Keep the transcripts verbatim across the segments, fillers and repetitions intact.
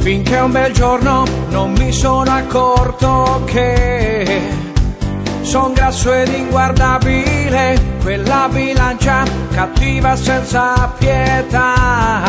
finché un bel giorno non mi sono accorto che son grasso ed inguardabile, quella bilancia cattiva senza pietà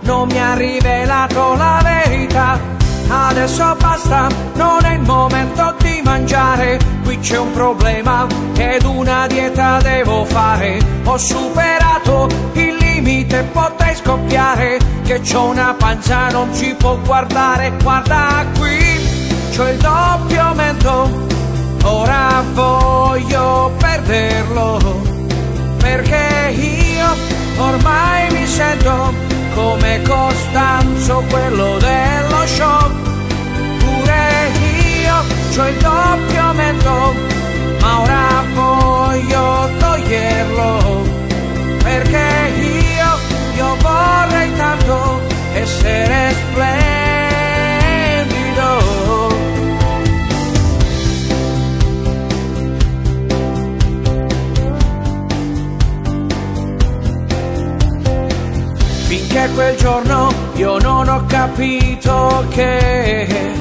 non mi ha rivelato la verità. Adesso basta, non è il momento di mangiare, qui c'è un problema ed una dieta devo fare. Ho superato il limite, potrei scoppiare, che c'ho una panza non ci può guardare. Guarda qui, c'ho il doppio aumento, ora voglio perderlo, perché io ormai mi sento come Costanzo, quello dello show. Pure io c'ho il doppio aumento, ma ora voglio toglierlo, perché io, io vorrei tanto essere splendido. Finché quel giorno io non ho capito che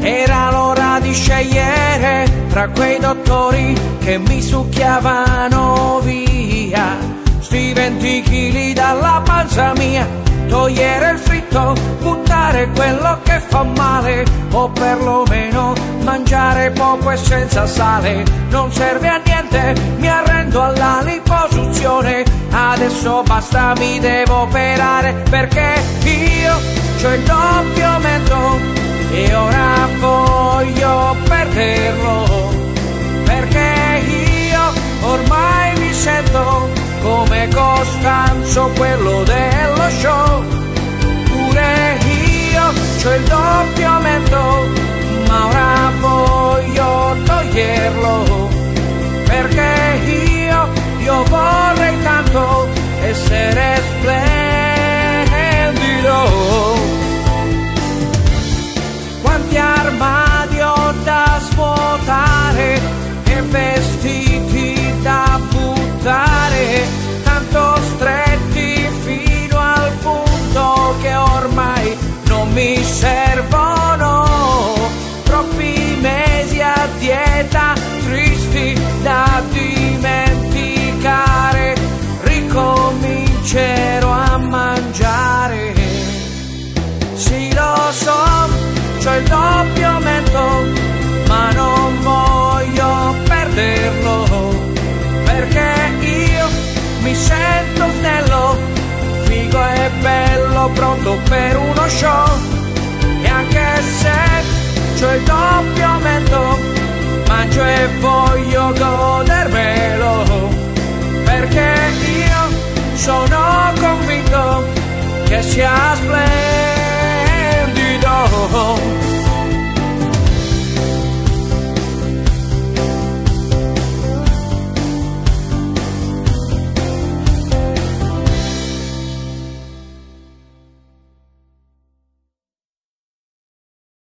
era l'ora di scegliere tra quei dottori che mi succhiavano via sti venti chili dalla panza mia. Togliere il fritto, buttare quello che fa male, o perlomeno mangiare poco e senza sale. Non serve a niente, mi arrendo alla liposuzione, adesso basta, mi devo operare, perché io c'ho il doppio aumento e ora voglio perderlo, perché io ormai mi sento come Costanzo, quello dello show. Pure io c'ho il doppio aumento, ma ora voglio toglierlo, perché io, io vorrei tanto essere splendido. Quanti armadi ho da svuotare e vestiti da buttare, tanto stretti fino al punto che ormai non mi servono. Troppi mesi a dieta, tristi da dimenticare, ricomincerò a mangiare. Sì, lo so, c'ho il doppio aumento, ma non voglio perderlo, perché io mi sento snello, figo e bello, pronto per uno show. E anche se c'ho il doppio aumento, mangio e voglio godermelo, perché io sono convinto che sia splendido.